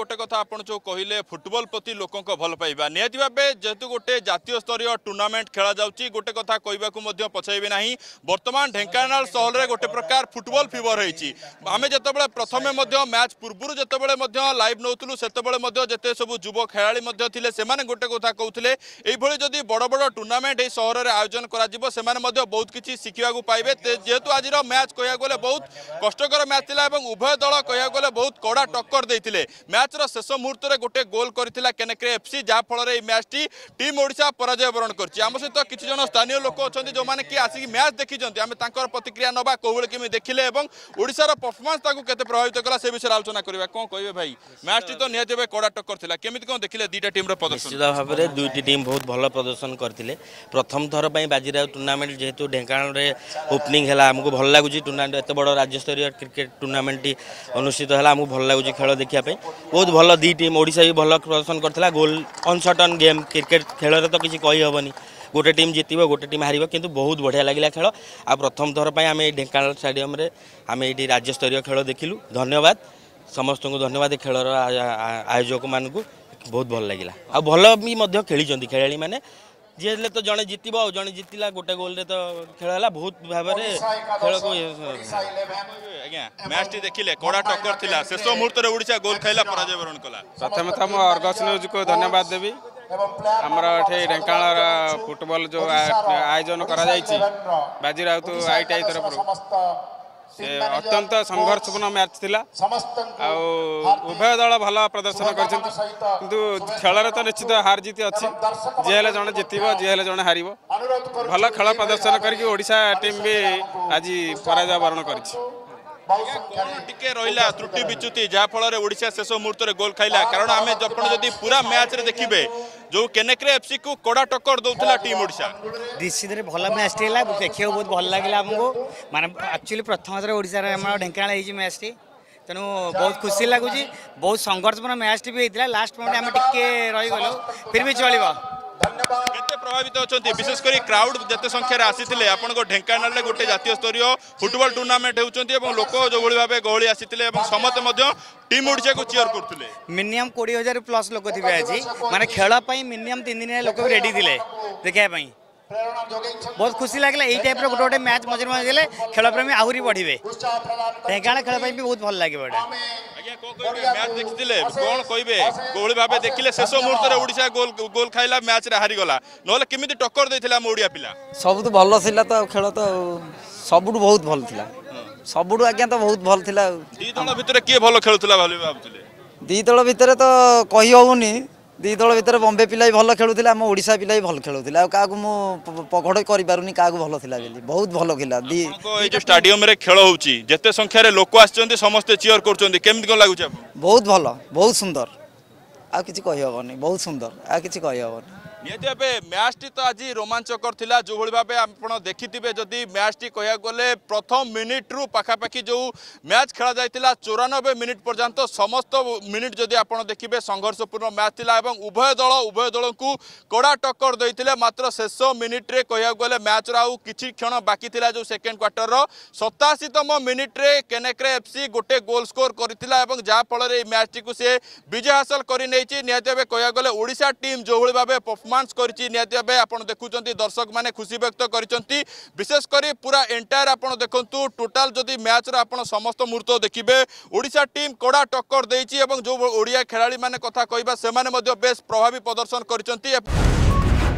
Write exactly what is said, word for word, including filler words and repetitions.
गोटे कथा आप जो कहले फुटबॉल प्रति लोक भल पाइबा निहति भाव जेहेतु गोटे जातीय स्तर टूर्नामेंट खेला जाउची गोटे कथा कहबाकू पछाइबे नाही। वर्तमान ढेंकानाल सहर में गोटे प्रकार फुटबॉल फीवर होईची। आमे जतबेले प्रथमे मध्य मैच पूर्व जतबेले मध्य लाइव नौतलु सेतबेले मध्य जते सब युवा खेलाड़ी मध्य थिले सेमाने गोटे कथा कहउथिले एई भली जदी बड़ बड़ टूर्नामेंट ए सहर रे आयोजन करा जिवो सेमाने मध्य बहुत किछि सिखिबाकू पाइबे। जेहेतु आजिर मैच कहया गले बहुत कष्टकर मैच थिला एवं उभय दल कहया गले बहुत कड़ा टक्कर दैथिले। मैचर शेष मुहूर्त में गोटे गोल करथिला केनक्रे एफसी जहाँफल मैच टी टीम ओडिशा पराजय बरण करछि। आम सहित तो किछि जन स्थानीय लोक अच्छा जो मैंने कि आसिक मैच देखिछन्ति आम तांकर प्रतिक्रिया नबा कोवल केमि देखिले एवं ओडिशार परफॉर्मेंस ताकू केते प्रभावित कला से विषय आलोचना करबा। कोन कहबे भाई मैच टी तो निहत बे कोडा टक्कर थिला केमिति कोन देखिले दुईटा टीम रो प्रदर्शन? निश्चित भाव में दुईटी टीम बहुत भल प्रदर्शन करथिले। प्रथम थर पई बाजीराव टूर्नामेंट जेहेतु ढेंकानाल रे ओपनिंग हेला हमकु भल लागुछि। टूर्नामेंट एते बड़ राज्य स्तरीय क्रिकेट टूर्नामेंट टी अनुष्ठित हेला हमकु भल लागुछि खेल देखिया पई। बहुत भल दी टीम ओडिशा भी भल प्रदर्शन करथिला। Goal on shot on game cricket खेल रे तो किसी कही हबनी गोटे टीम जितब गोटे टीम हार किंतु बहुत बढ़िया लगे खेल। आ प्रथम थर पर आम ढेंकानाल स्टेडियम रे आम ये राज्य स्तरीय खेल देखिलु। धन्यवाद समस्त को धन्यवाद खेल आयोजक मान को बहुत भल लगे आ भल भी खेली खेला मैंने जीले तो जड़े जितब आ जड़े जितला गोटे गोल रे तो खेल बहुत भाव में खेल को आज्ञा। मैच टी देखिले कड़ा टक्कर थिला शेष मुहूर्त रे ओडिशा गोल खाइला पराजय वरण कला। प्रथम तो हम अर्गस न्यूज को धन्यवाद देबी। हमर एठे ढेंकानाल फुटबॉल जो आयोजन करा जाईची बाजी राउत आईटीआई तरफ से अत्यंत संघर्षपूर्ण मैच थिला। आ उभय दल भला प्रदर्शन करछंती किंतु खेल रे तो निश्चित हार जीत अछि। जे हेले जने जीतिबो जे हेले जने हारिबो भला खेल प्रदर्शन करके ओडिशा टीम भी आज पराजय वरण करछि। टिके रहा त्रुटि विच्युति जहाँफल ओडिशा शेष मुहूर्त में गोल खाइला कारण आम जब पूरा मैच रे देखिबे जो केनक्रे एफसी को कड़ा टक्कर दौला टीम ओडिशा निश्चित भल मैच देखिए बहुत भल लगे आमको माने एक्चुअली प्रथम थर ओडिशा रे हमर ढेंकानाल मैच टी तेणु बहुत खुशी लगुच। बहुत संघर्षपूर्ण मैच टी भी होता लास्ट मोमेंट आम टिके रहीगलु फिर भी चल केते प्रभावित होचंती विशेषकर क्राउड जते संख्या रे आसीथिले आपनको ढेंकानाल रे गोटे जातीय स्तरीय फुटबॉल टूर्नामेंट होचंती एवं लोक जो भली भाबे गहळी आसीथिले एवं समते मध्य टीम ओडिसा को चीयर करथिले। मिनिमम बीस हज़ार प्लस लोक थिबे आज माने खेला पई मिनिमम तीन दिन लोक रेडी थिले देखिया पई बहुत खुशी लागला। एई टाइप रे गोटे गोटे मैच मजेर मजेले खेल प्रेमी आहुरी बढ़िबे ढेंकानाल खेल पई भी बहुत भल लागे बडा आगे को कोइबे मैच देखिथिले कोन कोइबे गोली भाबे देखिले शेष मुहूर्त रे ओडिसा गोल गोल खाइला मैच रे हारि गला नले किमिति टक्कर दैथिला हम ओडिया पिला सबतु भल थिला त खेल त सबटु बहुत भल थिला सबटु आज्ञा त बहुत भल थिला। दी दल भितरे के भल खेलुथिला भली भाबथिले? दी दल भितरे त कहि होउनी दी दल भितर बम्बे पिला भी भल खेलुला आम ओडिशा पिला भी भल खेलुला आ काकू मु पगड़ करि पारुनी काकू भल थिला गेली बहुत भल खेला। दी ए जो स्टेडियम रे खेल होउची जते संख्या रे लोक आछचंती समस्त चीयर करचंती केमि को लागु छ? बहुत भल बहुत सुंदर आ किछि कहि होबनी बहुत सुंदर आ किछि कहि होबनी। निहत भावे मैच टी तो आज रोमांचकर थिला जो भली भावे आपण देखिथिबे जदि मैच टी कहया गले प्रथम मिनिट रु पाखापाखी जो मैच खेला जायतिला चौरानबे मिनिट पर्यंत समस्त मिनिट जदि आपण देखिबे संघर्षपूर्ण मैच थिला एवं उभय दल उभय दल को कड़ा टक्कर दैतिले। मात्र शेष मिनिट रे कहया गले मैच रा आउ किछि क्षण बाकी थिला जो सेकेंड क्वार्टर रो सतासीतम मिनिट रे केनक्रे एफसी गोटे गोल स्कोर करथिला एवं जा फल रे मैच टी को से विजय हासिल करि नैछि। निहत भावे कहया गले ओडिसा टीम जो भली भावे मांस करछि निहत भावे आपण देखुचंती दर्शक माने खुशी व्यक्त करचंती। विशेष करी पूरा एंटायर आपण देखंतु टोटल जदि मैच रा आपण समस्त मुहूर्त देखिबे ओडिसा टीम कड़ा टक्कर दैछि एवं जो ओडिया खेलाड़ी माने कथा कहबा से माने मध्य बेस प्रभावी प्रदर्शन करचंती।